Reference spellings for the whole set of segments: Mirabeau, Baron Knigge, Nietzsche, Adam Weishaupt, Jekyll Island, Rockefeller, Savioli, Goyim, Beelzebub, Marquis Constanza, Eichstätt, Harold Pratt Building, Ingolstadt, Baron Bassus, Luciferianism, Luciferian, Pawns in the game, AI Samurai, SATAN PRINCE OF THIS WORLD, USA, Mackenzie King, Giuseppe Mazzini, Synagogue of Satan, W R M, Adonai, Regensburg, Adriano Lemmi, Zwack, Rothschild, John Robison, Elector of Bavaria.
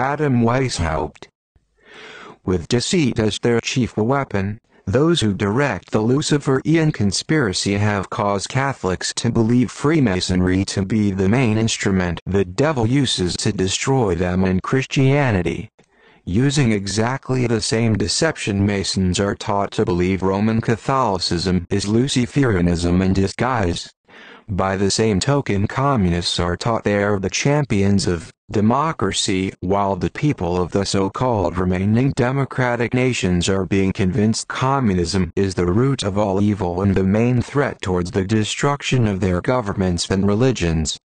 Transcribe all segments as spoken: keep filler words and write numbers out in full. Adam Weishaupt. With deceit as their chief weapon, those who direct the Luciferian conspiracy have caused Catholics to believe Freemasonry to be the main instrument the devil uses to destroy them and Christianity. Using exactly the same deception, Masons are taught to believe Roman Catholicism is Luciferianism in disguise. By the same token, communists are taught they are the champions of democracy, while the people of the so-called remaining democratic nations are being convinced communism is the root of all evil and the main threat towards the destruction of their governments and religions.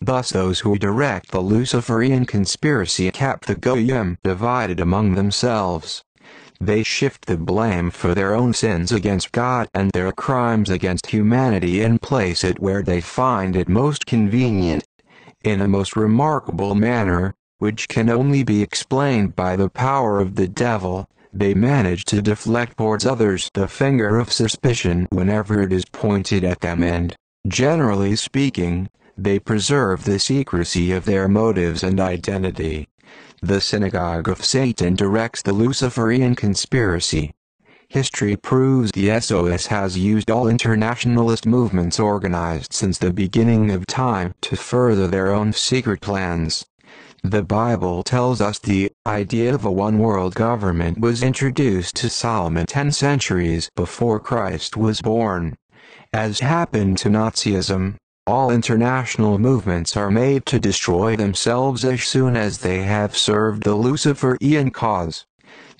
Thus those who direct the Luciferian conspiracy kept the Goyim divided among themselves. They shift the blame for their own sins against God and their crimes against humanity and place it where they find it most convenient, in a most remarkable manner, which can only be explained by the power of the devil. They manage to deflect towards others the finger of suspicion whenever it is pointed at them and, generally speaking, they preserve the secrecy of their motives and identity. The Synagogue of Satan directs the Luciferian conspiracy. History proves the S O S has used all internationalist movements organized since the beginning of time to further their own secret plans. The Bible tells us the idea of a one-world government was introduced to Solomon ten centuries before Christ was born. As happened to Nazism, all international movements are made to destroy themselves as soon as they have served the Luciferian cause.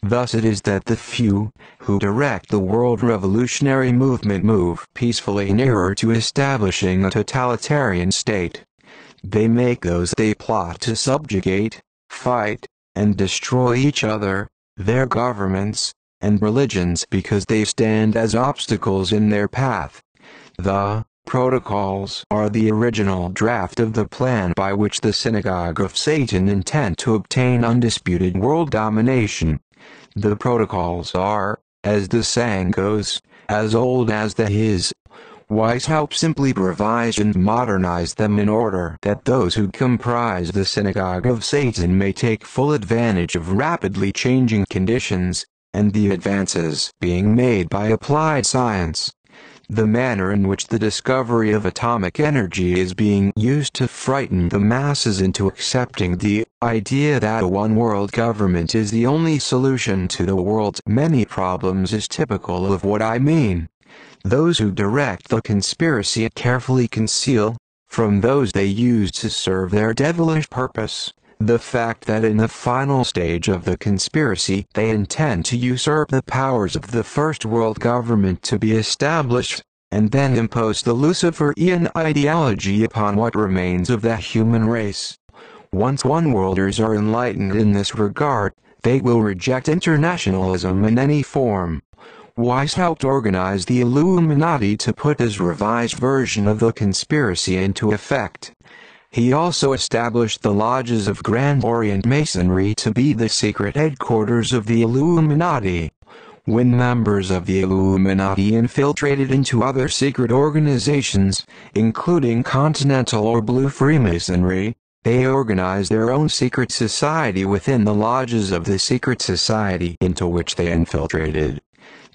Thus it is that the few, who direct the world revolutionary movement, move peacefully nearer to establishing a totalitarian state. They make those they plot to subjugate, fight, and destroy each other, their governments, and religions because they stand as obstacles in their path. The Protocols are the original draft of the plan by which the Synagogue of Satan intend to obtain undisputed world domination. The protocols are, as the saying goes, as old as the his. Weishaupt simply revised and modernized them in order that those who comprise the Synagogue of Satan may take full advantage of rapidly changing conditions, and the advances being made by applied science. The manner in which the discovery of atomic energy is being used to frighten the masses into accepting the idea that a one-world government is the only solution to the world's many problems is typical of what I mean. Those who direct the conspiracy carefully conceal, from those they use to serve their devilish purpose, the fact that in the final stage of the conspiracy they intend to usurp the powers of the First World Government to be established, and then impose the Luciferian ideology upon what remains of the human race. Once one-worlders are enlightened in this regard, they will reject internationalism in any form. Weishaupt organized the Illuminati to put his revised version of the conspiracy into effect. He also established the Lodges of Grand Orient Masonry to be the secret headquarters of the Illuminati. When members of the Illuminati infiltrated into other secret organizations, including Continental or Blue Freemasonry, they organized their own secret society within the lodges of the secret society into which they infiltrated.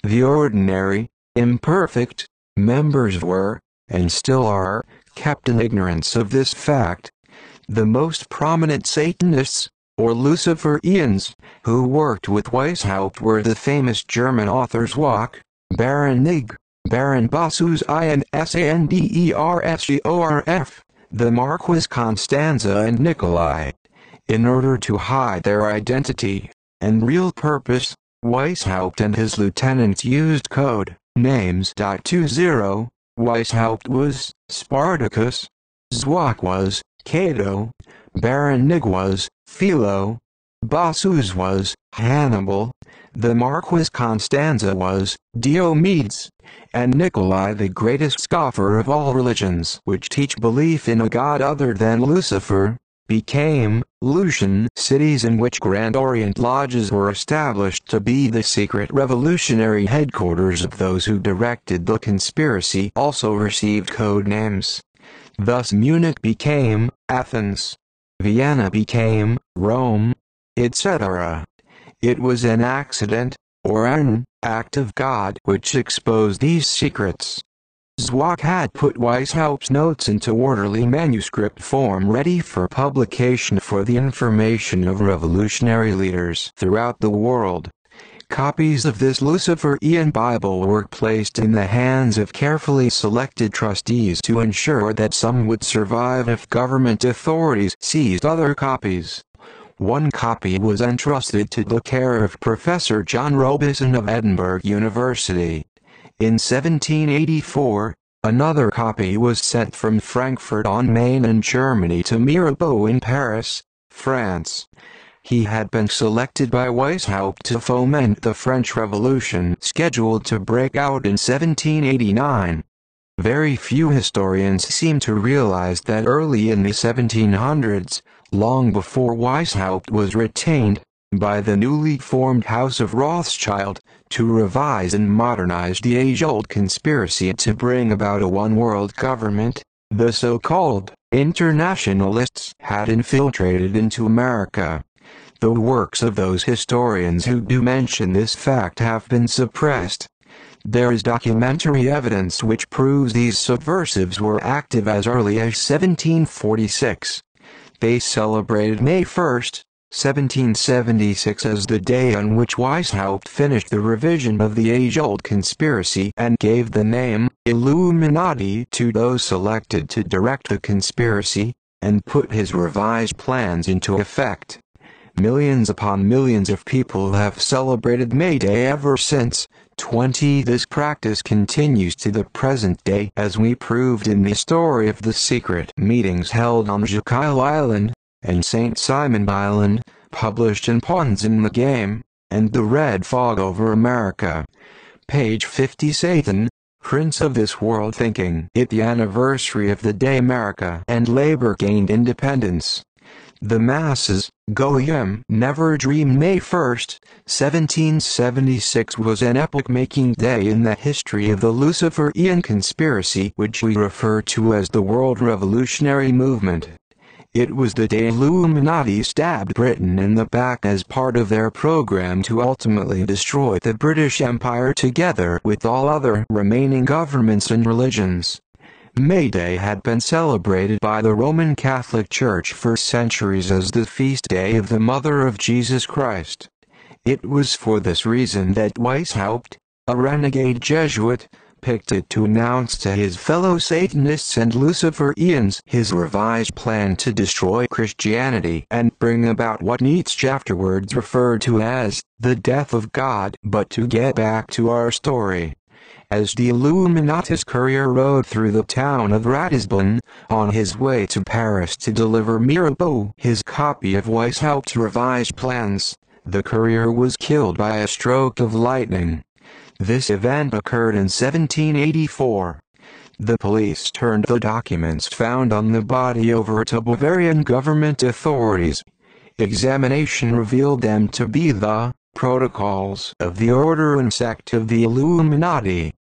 The ordinary, imperfect, members were, and still are, kept in ignorance of this fact. The most prominent Satanists, or Luciferians, who worked with Weishaupt were the famous German authors Zwack, Baron Knigge, Baron Bassus I N S A N D E R S G O R F, the Marquis Constanza and Nikolai. In order to hide their identity and real purpose, Weishaupt and his lieutenants used code names. twenty Weishaupt was Spartacus, Zwack was Cato, Baron Knigge was Philo, Bassus was Hannibal, the Marquis Constanza was Diomedes, and Nikolai the greatest scoffer of all religions which teach belief in a god other than Lucifer, became Lucian, cities in which Grand Orient lodges were established to be the secret revolutionary headquarters of those who directed the conspiracy also received code names. Thus Munich became Athens, Vienna became Rome, et cetera. It was an accident, or an act of God, which exposed these secrets. Zwack had put Weishaupt's notes into orderly manuscript form ready for publication for the information of revolutionary leaders throughout the world. Copies of this Luciferian Bible were placed in the hands of carefully selected trustees to ensure that some would survive if government authorities seized other copies. One copy was entrusted to the care of Professor John Robison of Edinburgh University. In seventeen eighty-four, another copy was sent from Frankfurt on Main in Germany to Mirabeau in Paris, France. He had been selected by Weishaupt to foment the French Revolution scheduled to break out in seventeen eighty-nine. Very few historians seem to realize that early in the seventeen hundreds, long before Weishaupt was retained, by the newly formed House of Rothschild, to revise and modernize the age-old conspiracy to bring about a one-world government, the so-called internationalists had infiltrated into America. The works of those historians who do mention this fact have been suppressed. There is documentary evidence which proves these subversives were active as early as seventeen forty-six. They celebrated May first, seventeen seventy-six as the day on which Weishaupt finished the revision of the age-old conspiracy and gave the name Illuminati to those selected to direct the conspiracy, and put his revised plans into effect. Millions upon millions of people have celebrated May Day ever since. twenty This practice continues to the present day, as we proved in the story of the secret meetings held on Jekyll Island, and Saint Simon Island, published in Pawns in the Game, and The Red Fog Over America. Page fifty. Satan, Prince of this world, thinking it the anniversary of the day America and labor gained independence. The masses, Goyim, never dreamed May first, seventeen seventy-six was an epoch-making day in the history of the Luciferian conspiracy which we refer to as the World Revolutionary Movement. It was the day Illuminati stabbed Britain in the back as part of their program to ultimately destroy the British Empire together with all other remaining governments and religions. May Day had been celebrated by the Roman Catholic Church for centuries as the feast day of the Mother of Jesus Christ. It was for this reason that Weishaupt, a renegade Jesuit, picked it to announce to his fellow Satanists and Luciferians his revised plan to destroy Christianity and bring about what Nietzsche afterwards referred to as the death of God. But to get back to our story. As the Illuminati's courier rode through the town of Ratisbon, on his way to Paris to deliver Mirabeau his copy of Weishaupt's revised plans, the courier was killed by a stroke of lightning. This event occurred in seventeen eighty-four. The police turned the documents found on the body over to Bavarian government authorities. Examination revealed them to be the protocols of the order and sect of the Illuminati.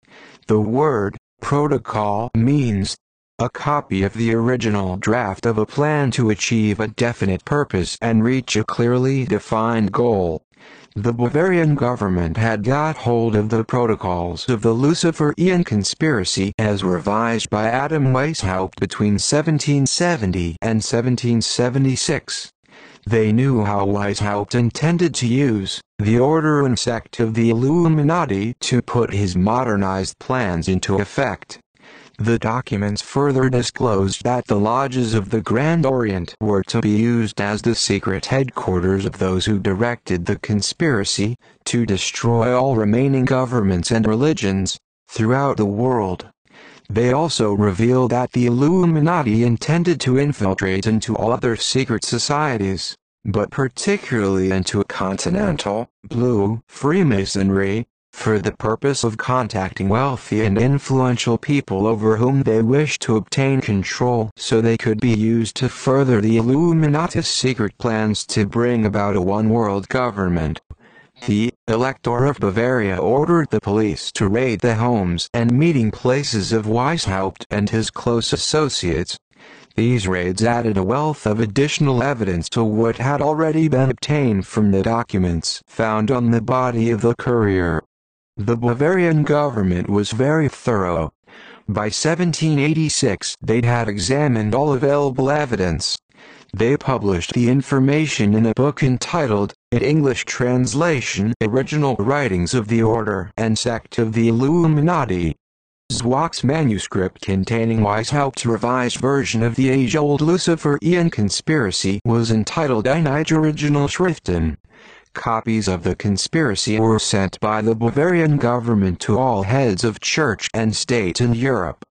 The word protocol means a copy of the original draft of a plan to achieve a definite purpose and reach a clearly defined goal. The Bavarian government had got hold of the protocols of the Luciferian conspiracy as revised by Adam Weishaupt between seventeen seventy and seventeen seventy-six. They knew how Weishaupt intended to use the order and sect of the Illuminati to put his modernized plans into effect. The documents further disclosed that the lodges of the Grand Orient were to be used as the secret headquarters of those who directed the conspiracy to destroy all remaining governments and religions throughout the world. They also revealed that the Illuminati intended to infiltrate into all other secret societies, but particularly into continental, blue, Freemasonry, for the purpose of contacting wealthy and influential people over whom they wished to obtain control so they could be used to further the Illuminati's secret plans to bring about a one-world government. The Elector of Bavaria ordered the police to raid the homes and meeting places of Weishaupt and his close associates. These raids added a wealth of additional evidence to what had already been obtained from the documents found on the body of the courier. The Bavarian government was very thorough. By seventeen eighty-six they had examined all available evidence. They published the information in a book entitled, in English translation, Original Writings of the Order and Sect of the Illuminati. Zwack's manuscript containing Weishaupt's revised version of the age-old Luciferian conspiracy was entitled Einige Original Schriften. Copies of the conspiracy were sent by the Bavarian government to all heads of church and state in Europe.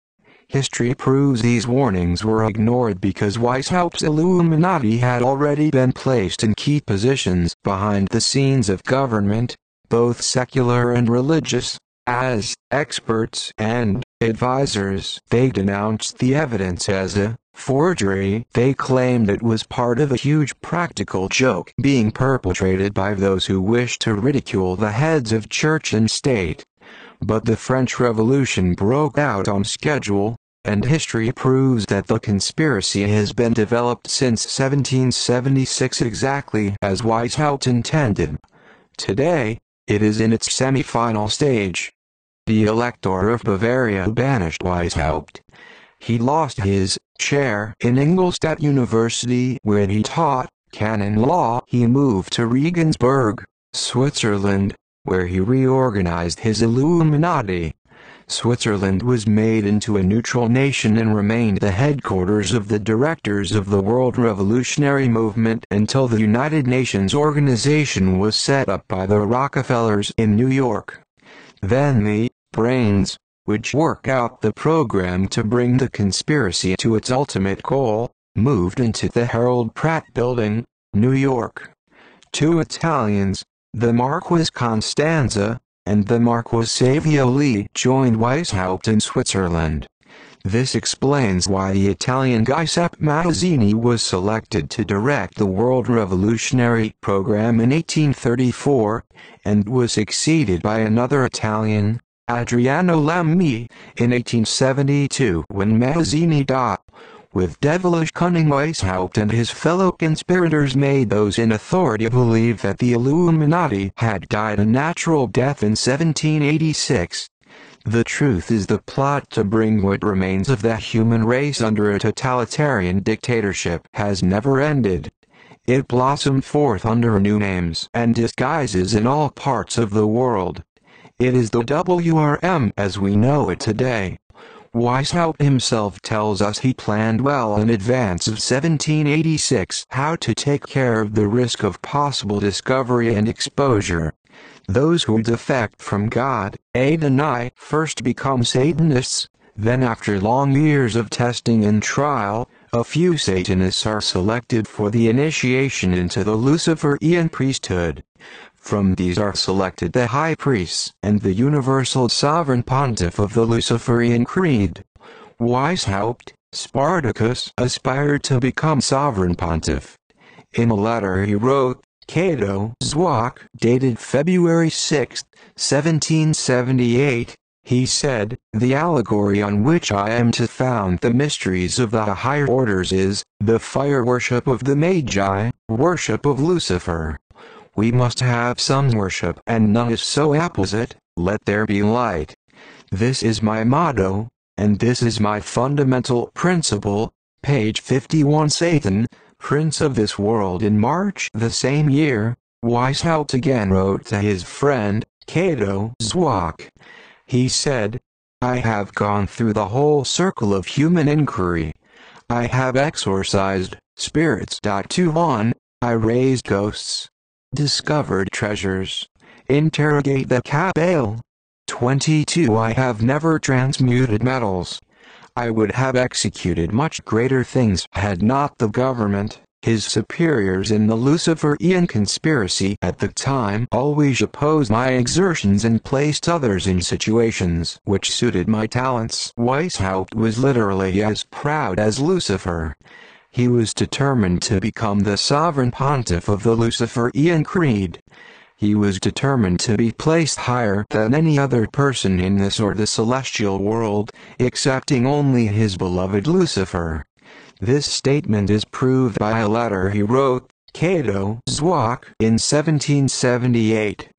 History proves these warnings were ignored because Weishaupt's Illuminati had already been placed in key positions behind the scenes of government, both secular and religious. As experts and advisors, they denounced the evidence as a forgery. They claimed it was part of a huge practical joke being perpetrated by those who wished to ridicule the heads of church and state. But the French Revolution broke out on schedule, and history proves that the conspiracy has been developed since seventeen seventy-six exactly as Weishaupt intended. Today, it is in its semi-final stage. The Elector of Bavaria banished Weishaupt. He lost his chair in Ingolstadt University, where he taught canon law. He moved to Regensburg, Switzerland, where he reorganized his Illuminati. Switzerland was made into a neutral nation and remained the headquarters of the directors of the World Revolutionary Movement until the United Nations organization was set up by the Rockefellers in New York. Then the brains, which work out the program to bring the conspiracy to its ultimate goal, moved into the Harold Pratt Building, New York. Two Italians, the Marquis Constanza and the Marquis Savioli, joined Weishaupt in Switzerland. This explains why the Italian Giuseppe Mazzini was selected to direct the World Revolutionary Program in eighteen thirty-four, and was succeeded by another Italian, Adriano Lemmi, in eighteen seventy-two when Mazzini died. With devilish cunning, Weishaupt and his fellow conspirators made those in authority believe that the Illuminati had died a natural death in seventeen eighty-six. The truth is the plot to bring what remains of the human race under a totalitarian dictatorship has never ended. It blossomed forth under new names and disguises in all parts of the world. It is the W R M as we know it today. Weishaupt himself tells us he planned well in advance of seventeen eighty-six how to take care of the risk of possible discovery and exposure. Those who defect from God, Adonai, first become Satanists, then after long years of testing and trial, a few Satanists are selected for the initiation into the Luciferian priesthood. From these are selected the high priests and the universal sovereign pontiff of the Luciferian creed. Weishaupt, Spartacus, aspired to become sovereign pontiff. In a letter he wrote, Cato, Zwack, dated February sixth, seventeen seventy-eight, he said, "The allegory on which I am to found the mysteries of the higher orders is, the fire worship of the Magi, worship of Lucifer. We must have some worship, and none is so apposite. Let there be light. This is my motto, and this is my fundamental principle." Page fifty-one. Satan, Prince of this World. In March the same year, Weishaupt again wrote to his friend, Cato Zwack. He said, "I have gone through the whole circle of human inquiry. I have exorcised spirits. Two on, I raised ghosts. Discovered treasures. Interrogate the cabal. twenty-two I have never transmuted metals. I would have executed much greater things had not the government, his superiors in the Luciferian conspiracy at the time, always opposed my exertions and placed others in situations which suited my talents." Weishaupt was literally as proud as Lucifer. He was determined to become the sovereign pontiff of the Luciferian creed. He was determined to be placed higher than any other person in this or the celestial world, excepting only his beloved Lucifer. This statement is proved by a letter he wrote, Cato Zwack, in seventeen seventy-eight.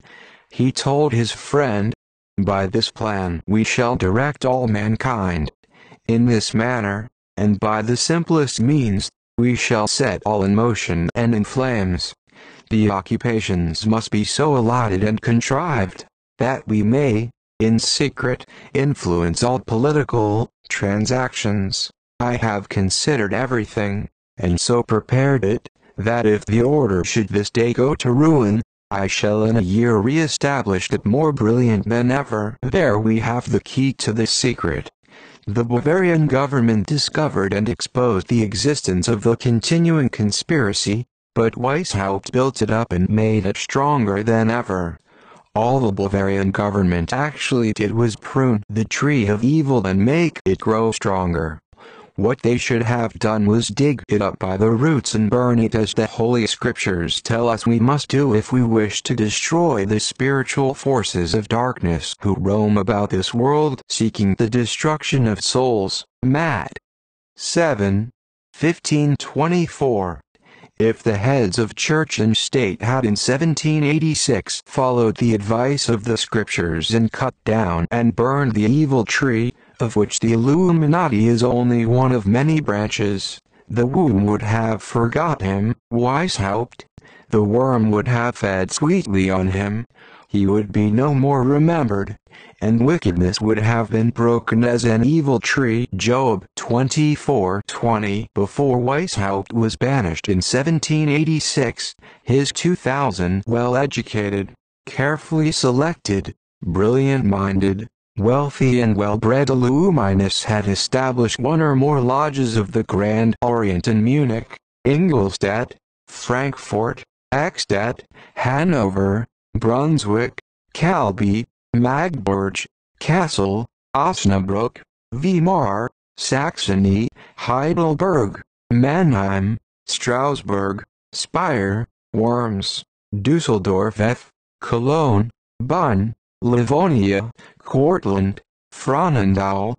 He told his friend, by this plan we shall direct all mankind. In this manner, and by the simplest means, we shall set all in motion and in flames. The occupations must be so allotted and contrived, that we may, in secret, influence all political transactions. I have considered everything, and so prepared it, that if the order should this day go to ruin, I shall in a year re-establish it more brilliant than ever. There we have the key to this secret. The Bavarian government discovered and exposed the existence of the continuing conspiracy, but Weishaupt built it up and made it stronger than ever. All the Bavarian government actually did was prune the tree of evil and make it grow stronger. What they should have done was dig it up by the roots and burn it, as the Holy Scriptures tell us we must do if we wish to destroy the spiritual forces of darkness who roam about this world seeking the destruction of souls. Matt seven, fifteen twenty-four. If the heads of church and state had in seventeen eighty-six followed the advice of the Scriptures and cut down and burned the evil tree, of which the Illuminati is only one of many branches, the worm would have forgot him, Weishaupt. The worm would have fed sweetly on him, he would be no more remembered, and wickedness would have been broken as an evil tree. Job twenty-four twenty. Before Weishaupt was banished in seventeen eighty-six, his two thousand well-educated, carefully selected, brilliant-minded, wealthy and well-bred Illuminists had established one or more lodges of the Grand Orient in Munich, Ingolstadt, Frankfurt, Eichstätt, Hanover, Brunswick, Calby, Magdeburg, Kassel, Osnabrück, Weimar, Saxony, Heidelberg, Mannheim, Strasbourg, Speyer, Worms, Düsseldorf, F, Cologne, Bonn, Livonia, Cortland, Frauenau,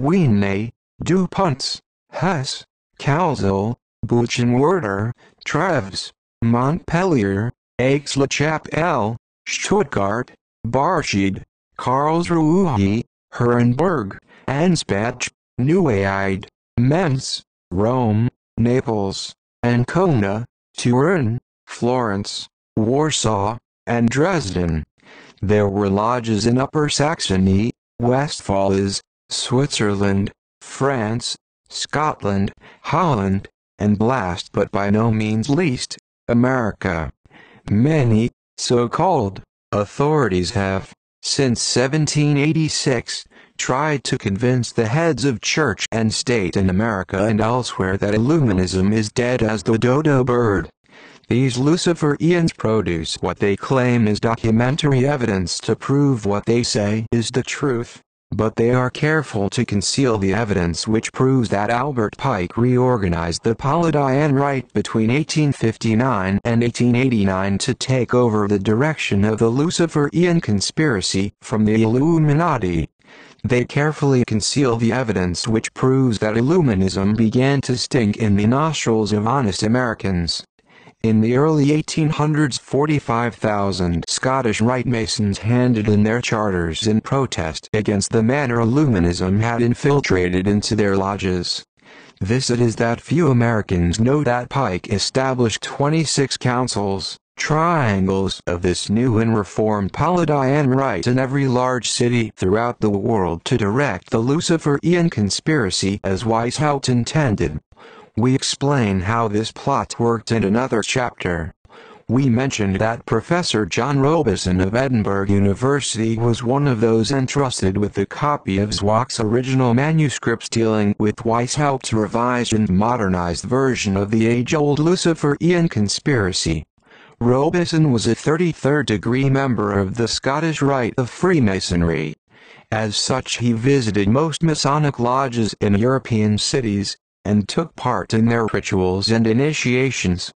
Wiener, DuPont, Hesse, Calzol, Buchenwerder, Treves, Montpellier, Aix-la-Chapelle, Stuttgart, Barschid, Karlsruhe, Herrenberg, Anspach, Neuwied, Mentz, Rome, Naples, Ancona, Turin, Florence, Warsaw, and Dresden. There were lodges in Upper Saxony, Westphalia, Switzerland, France, Scotland, Holland, and last but by no means least, America. Many so-called authorities have, since seventeen eighty-six, tried to convince the heads of church and state in America and elsewhere that Illuminism is dead as the dodo bird. These Luciferians produce what they claim is documentary evidence to prove what they say is the truth, but they are careful to conceal the evidence which proves that Albert Pike reorganized the Polydeian Rite between eighteen fifty-nine and eighteen eighty-nine to take over the direction of the Luciferian conspiracy from the Illuminati. They carefully conceal the evidence which proves that Illuminism began to stink in the nostrils of honest Americans. In the early eighteen hundreds, forty-five thousand Scottish Rite Masons handed in their charters in protest against the manner Illuminism had infiltrated into their lodges. This it is that few Americans know that Pike established twenty-six councils, triangles of this new and reformed Polydeian Rite in every large city throughout the world to direct the Luciferian conspiracy as Weishaupt intended. We explain how this plot worked in another chapter. We mentioned that Professor John Robison of Edinburgh University was one of those entrusted with the copy of Zwack's original manuscripts dealing with Weishaupt's revised and modernized version of the age-old Luciferian conspiracy. Robison was a thirty-third degree member of the Scottish Rite of Freemasonry. As such, he visited most Masonic lodges in European cities, and took part in their rituals and initiations.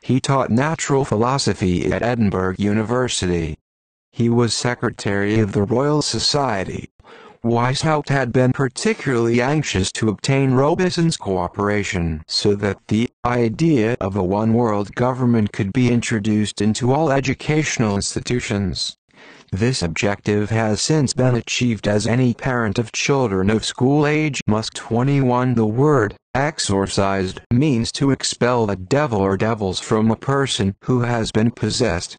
He taught natural philosophy at Edinburgh University. He was secretary of the Royal Society. Weishaupt had been particularly anxious to obtain Robison's cooperation so that the idea of a one-world government could be introduced into all educational institutions. This objective has since been achieved, as any parent of children of school age must. twenty-one The word exorcised means to expel the devil or devils from a person who has been possessed.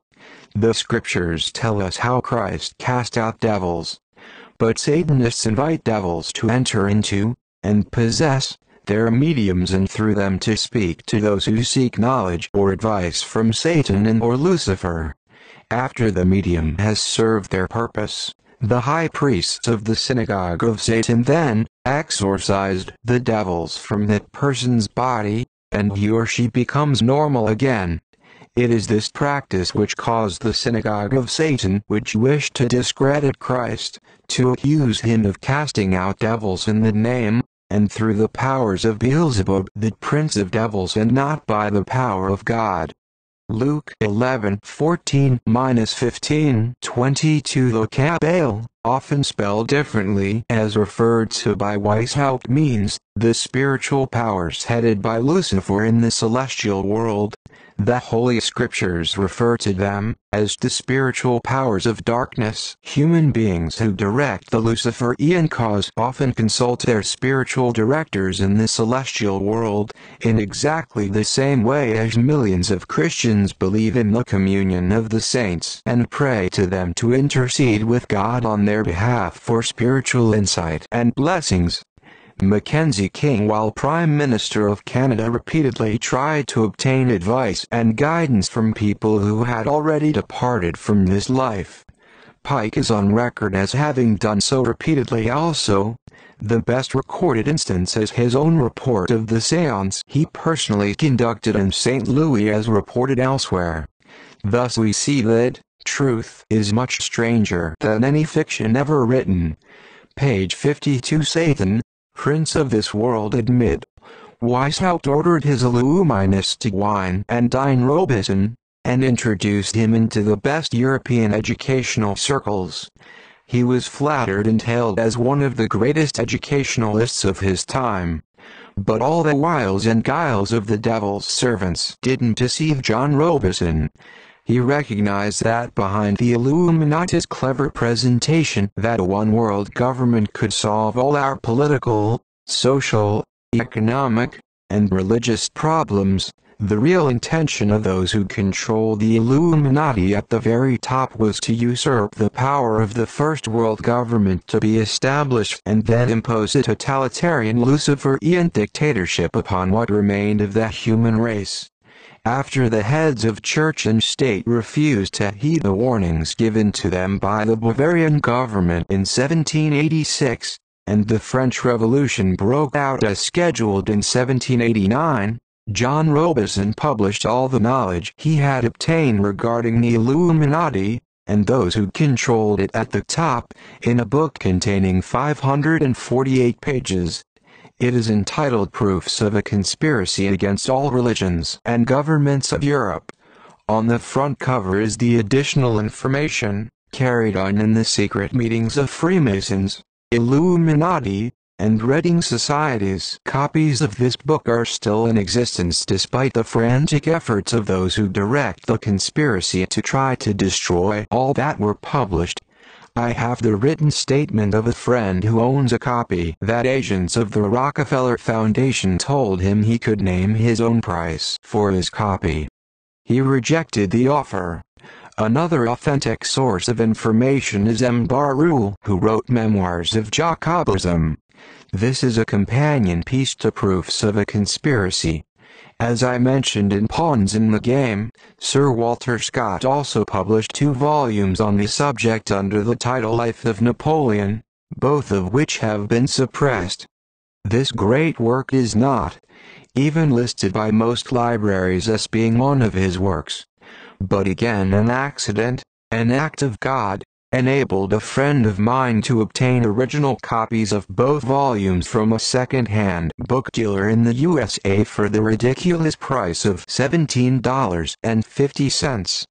The scriptures tell us how Christ cast out devils. But Satanists invite devils to enter into, and possess, their mediums, and through them to speak to those who seek knowledge or advice from Satan and or Lucifer. After the medium has served their purpose, the high priests of the synagogue of Satan then exorcised the devils from that person's body, and he or she becomes normal again. It is this practice which caused the synagogue of Satan, which wished to discredit Christ, to accuse him of casting out devils in the name, and through the powers of Beelzebub, the prince of devils, and not by the power of God. Luke eleven fourteen to fifteen twenty-two The cabal, often spelled differently as referred to by Weishaupt, means the spiritual powers headed by Lucifer in the celestial world. The Holy Scriptures refer to them as the spiritual powers of darkness. Human beings who direct the Luciferian cause often consult their spiritual directors in the celestial world, in exactly the same way as millions of Christians believe in the communion of the saints and pray to them to intercede with God on their behalf for spiritual insight and blessings. Mackenzie King, while Prime Minister of Canada, repeatedly tried to obtain advice and guidance from people who had already departed from this life. Pike is on record as having done so repeatedly also. The best recorded instance is his own report of the séance he personally conducted in Saint Louis, as reported elsewhere. Thus we see that truth is much stranger than any fiction ever written. Page fifty-two Satan, prince of this world, admit. Weishaupt ordered his illuminists to wine and dine Robison, and introduced him into the best European educational circles. He was flattered and hailed as one of the greatest educationalists of his time. But all the wiles and guiles of the devil's servants didn't deceive John Robison. He recognized that behind the Illuminati's clever presentation that a one-world government could solve all our political, social, economic, and religious problems, the real intention of those who control the Illuminati at the very top was to usurp the power of the first world government to be established and then impose a totalitarian Luciferian dictatorship upon what remained of the human race. After the heads of church and state refused to heed the warnings given to them by the Bavarian government in seventeen eighty-six, and the French Revolution broke out as scheduled in seventeen eighty-nine, John Robison published all the knowledge he had obtained regarding the Illuminati, and those who controlled it at the top, in a book containing five hundred forty-eight pages. It is entitled Proofs of a Conspiracy Against All Religions and Governments of Europe. On the front cover is the additional information carried on in the secret meetings of Freemasons, Illuminati, and Reading Societies. Copies of this book are still in existence despite the frantic efforts of those who direct the conspiracy to try to destroy all that were published. I have the written statement of a friend who owns a copy that agents of the Rockefeller Foundation told him he could name his own price for his copy. He rejected the offer. Another authentic source of information is M. Barul, who wrote Memoirs of Jacobism. This is a companion piece to Proofs of a Conspiracy. As I mentioned in Pawns in the Game, Sir Walter Scott also published two volumes on the subject under the title Life of Napoleon, both of which have been suppressed. This great work is not even listed by most libraries as being one of his works. But again, an accident, an act of God, enabled a friend of mine to obtain original copies of both volumes from a second-hand book dealer in the U S A for the ridiculous price of seventeen dollars and fifty cents.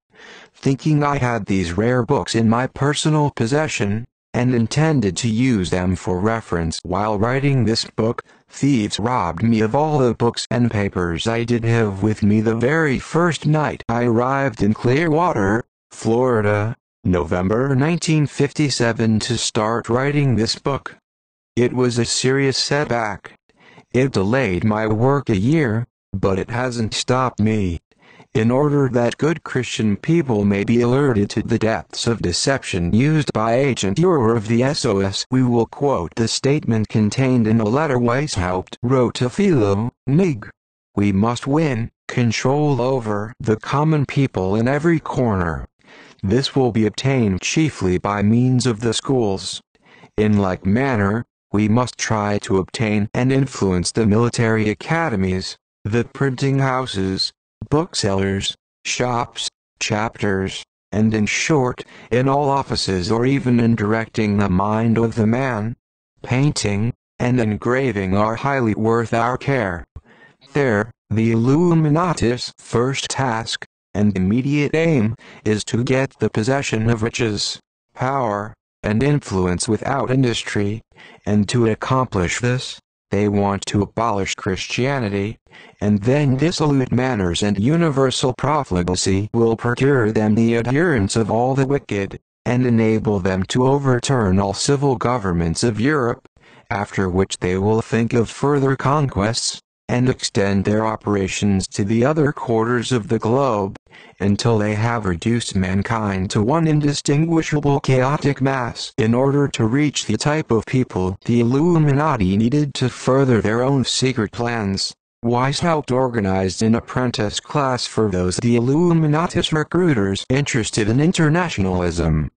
Thinking I had these rare books in my personal possession, and intended to use them for reference while writing this book. Thieves robbed me of all the books and papers I did have with me the very first night I arrived in Clearwater, Florida, November nineteen fifty-seven, to start writing this book. It was a serious setback. It delayed my work a year, but it hasn't stopped me. In order that good Christian people may be alerted to the depths of deception used by Agent Uhr of the S O S, we will quote the statement contained in a letter Weishaupt wrote to Philo, Knigge. We must win control over the common people in every corner. This will be obtained chiefly by means of the schools. In like manner, we must try to obtain and influence the military academies, the printing houses, booksellers, shops, chapters, and in short, in all offices, or even in directing the mind of the man. Painting and engraving are highly worth our care. There, the Illuminati's first task, and immediate aim, is to get the possession of riches, power, and influence without industry, and to accomplish this, they want to abolish Christianity, and then dissolute manners and universal profligacy will procure them the adherence of all the wicked, and enable them to overturn all civil governments of Europe, after which they will think of further conquests, and extend their operations to the other quarters of the globe, until they have reduced mankind to one indistinguishable chaotic mass. In order to reach the type of people the Illuminati needed to further their own secret plans, Weishaupt organized an apprentice class for those the Illuminati's recruiters interested in internationalism.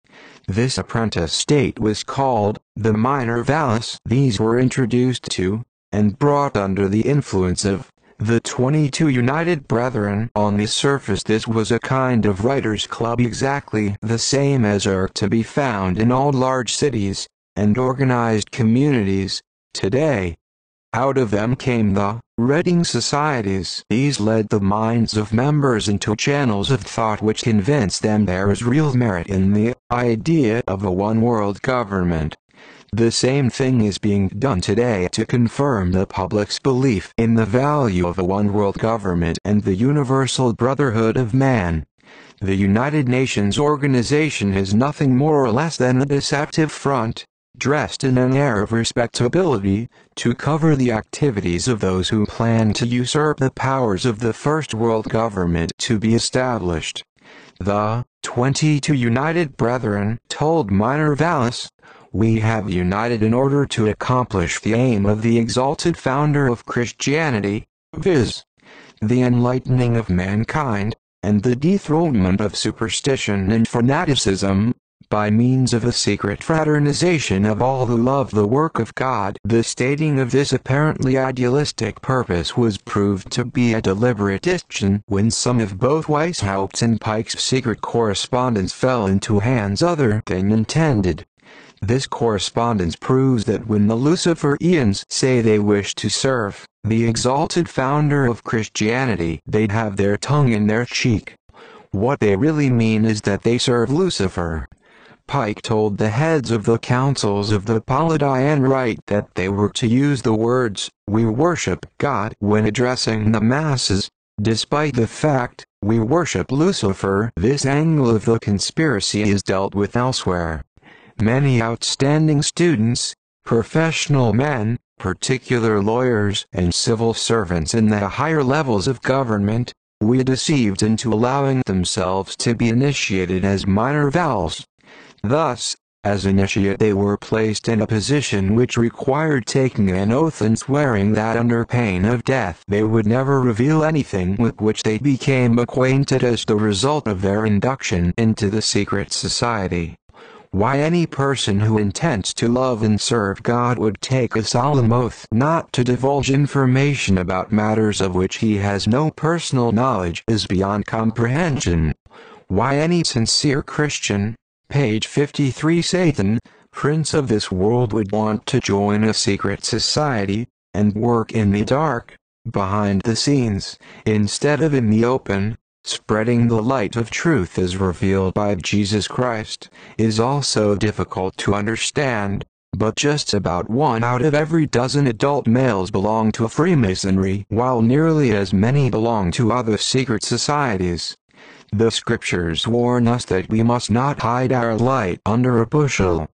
This apprentice state was called the Minor Vallis. These were introduced to, and brought under the influence of, the twenty-two United Brethren. On the surface this was a kind of writers' club exactly the same as are to be found in all large cities, and organized communities, today. Out of them came the reading societies. These led the minds of members into channels of thought which convinced them there is real merit in the idea of a one-world government. The same thing is being done today to confirm the public's belief in the value of a one-world government and the universal brotherhood of man. The United Nations organization is nothing more or less than a deceptive front, dressed in an air of respectability, to cover the activities of those who plan to usurp the powers of the first world government to be established. The twenty-two United Brethren told Minor Vallis, "We have united in order to accomplish the aim of the exalted founder of Christianity, viz., the enlightening of mankind, and the dethronement of superstition and fanaticism, by means of a secret fraternization of all who love the work of God." The stating of this apparently idealistic purpose was proved to be a deliberate action when some of both Weishaupt's and Pike's secret correspondence fell into hands other than intended. This correspondence proves that when the Luciferians say they wish to serve the exalted founder of Christianity, they have their tongue in their cheek. What they really mean is that they serve Lucifer. Pike told the heads of the councils of the Polydeian Rite that they were to use the words, "We worship God," when addressing the masses, despite the fact, "We worship Lucifer." This angle of the conspiracy is dealt with elsewhere. Many outstanding students, professional men, particular lawyers and civil servants in the higher levels of government, were deceived into allowing themselves to be initiated as minor valves. Thus, as initiate they were placed in a position which required taking an oath and swearing that under pain of death they would never reveal anything with which they became acquainted as the result of their induction into the secret society. Why any person who intends to love and serve God would take a solemn oath not to divulge information about matters of which he has no personal knowledge is beyond comprehension. Why any sincere Christian, page fifty-three, Satan, prince of this world, would want to join a secret society, and work in the dark, behind the scenes, instead of in the open, spreading the light of truth as revealed by Jesus Christ, is also difficult to understand, but just about one out of every dozen adult males belong to Freemasonry, while nearly as many belong to other secret societies. The scriptures warn us that we must not hide our light under a bushel.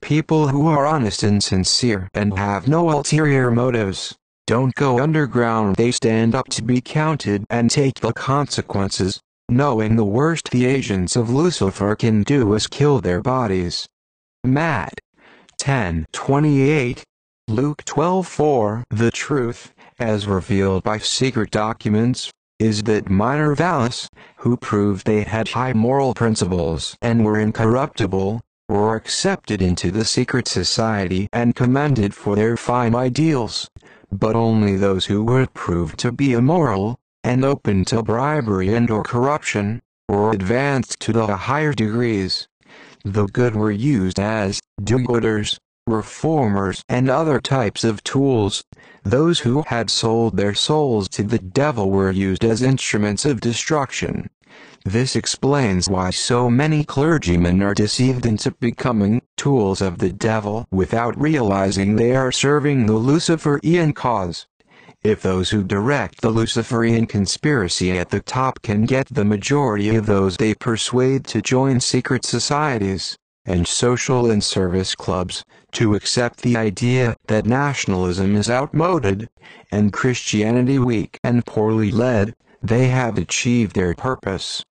People who are honest and sincere and have no ulterior motives don't go underground. They stand up to be counted and take the consequences, knowing the worst the agents of Lucifer can do is kill their bodies. Matt ten twenty-eight, Luke twelve four. The truth, as revealed by secret documents, is that minor Vallis, who proved they had high moral principles and were incorruptible, were accepted into the secret society and commended for their fine ideals, but only those who were proved to be immoral, and open to bribery and or corruption, were advanced to the higher degrees. The good were used as do-gooders, reformers and other types of tools. Those who had sold their souls to the devil were used as instruments of destruction. This explains why so many clergymen are deceived into becoming tools of the devil without realizing they are serving the Luciferian cause. If those who direct the Luciferian conspiracy at the top can get the majority of those they persuade to join secret societies and social and service clubs to accept the idea that nationalism is outmoded and Christianity weak and poorly led, they have achieved their purpose.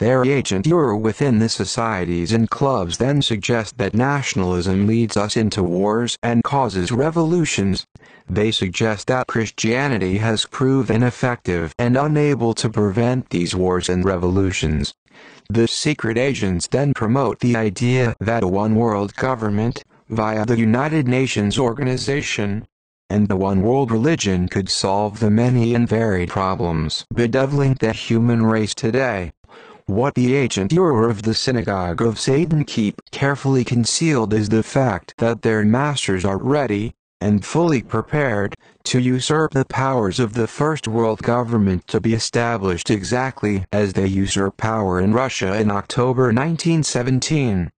Their agent or within the societies and clubs then suggest that nationalism leads us into wars and causes revolutions. They suggest that Christianity has proved ineffective and unable to prevent these wars and revolutions. The secret agents then promote the idea that a one-world government, via the United Nations organization, and the one world religion could solve the many and varied problems bedeviling the human race today. What the agent or of the synagogue of Satan keep carefully concealed is the fact that their masters are ready, and fully prepared, to usurp the powers of the first world government to be established exactly as they usurped power in Russia in October nineteen seventeen.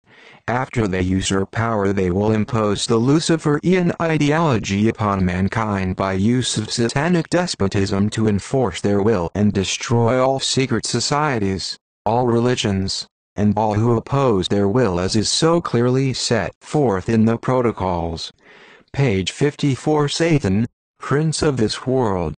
After they usurp power, they will impose the Luciferian ideology upon mankind by use of satanic despotism to enforce their will and destroy all secret societies, all religions, and all who oppose their will, as is so clearly set forth in the protocols. Page fifty-four. Satan, prince of this world,